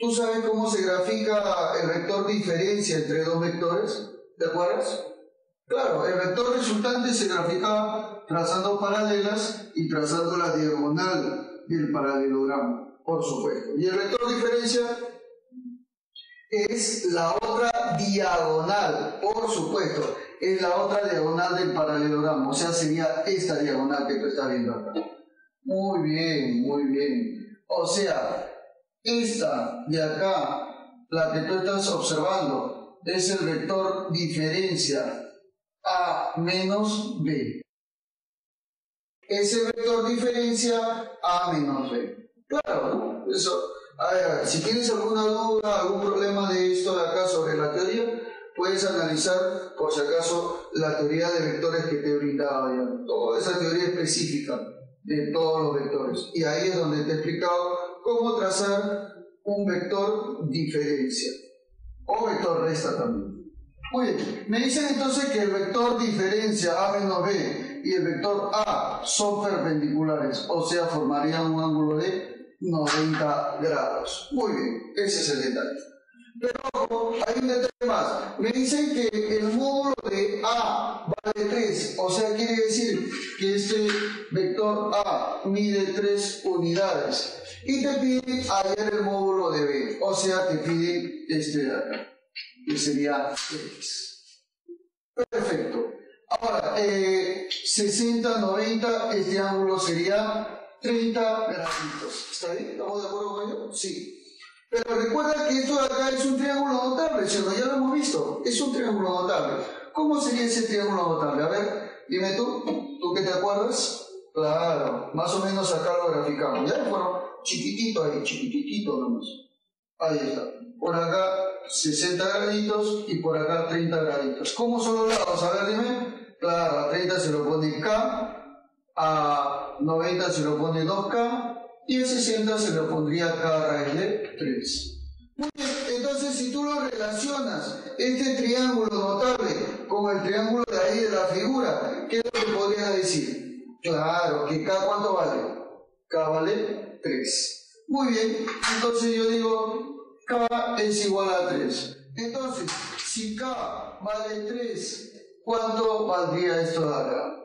¿Tú sabes cómo se grafica el vector diferencia entre dos vectores? ¿Te acuerdas? Claro, el vector resultante se graficaba trazando paralelas y trazando la diagonal del paralelogramo, por supuesto. Y el vector diferencia es la otra diagonal, por supuesto, es la otra diagonal del paralelogramo, o sea, sería esta diagonal que tú estás viendo acá. Muy bien, muy bien. O sea, esta de acá, la que tú estás observando, es el vector diferencia A menos B. Es el vector diferencia A menos B. Claro, ¿no? Eso. A ver, si tienes alguna duda, algún problema de esto de acá sobre la teoría, puedes analizar, por si acaso, la teoría de vectores que te he brindado ya. Toda esa teoría específica de todos los vectores. Y ahí es donde te he explicado cómo trazar un vector diferencia o vector resta también. Muy bien, me dicen entonces que el vector diferencia A menos B y el vector A son perpendiculares, o sea, formarían un ángulo de 90 grados. Muy bien, ese es el detalle. Pero ojo, hay un detalle más. Me dicen que el módulo de A vale 3, o sea, quiere decir que este vector A mide 3 unidades. Y te piden hallar el módulo de B, o sea, te piden este de acá, que sería X. Perfecto. Ahora, 60, 90, este ángulo sería 30 graditos. ¿Está bien? ¿Estamos de acuerdo con ello? Sí. Pero recuerda que esto de acá es un triángulo notable, ¿cierto? Ya lo hemos visto, es un triángulo notable. ¿Cómo sería ese triángulo notable? A ver, dime tú que te acuerdas. Claro, más o menos acá lo graficamos, ya fueron chiquitito ahí, chiquitito nomás. Ahí está, por acá 60 graditos y por acá 30 graditos. ¿Cómo son los lados? A ver, dime. Claro, a 30 se lo pone K, a 90 se lo pone 2K y a 60 se lo pondría K raíz de 3. Muy bien, entonces si tú lo relacionas, este triángulo notable con el triángulo de ahí de la figura, ¿qué es lo que podrías decir? Claro, que K ¿cuánto vale? K vale 3. Muy bien, entonces yo digo K es igual a 3. Entonces, si K vale 3, ¿cuánto valdría esto de acá?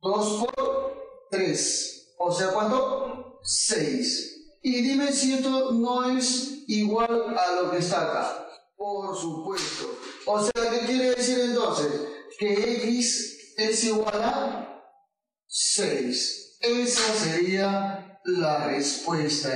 2 por 3, o sea, ¿cuánto? 6. Y dime si esto no es igual a lo que está acá. Por supuesto. O sea, ¿qué quiere decir entonces? Que X es igual a 6. Esa sería la respuesta.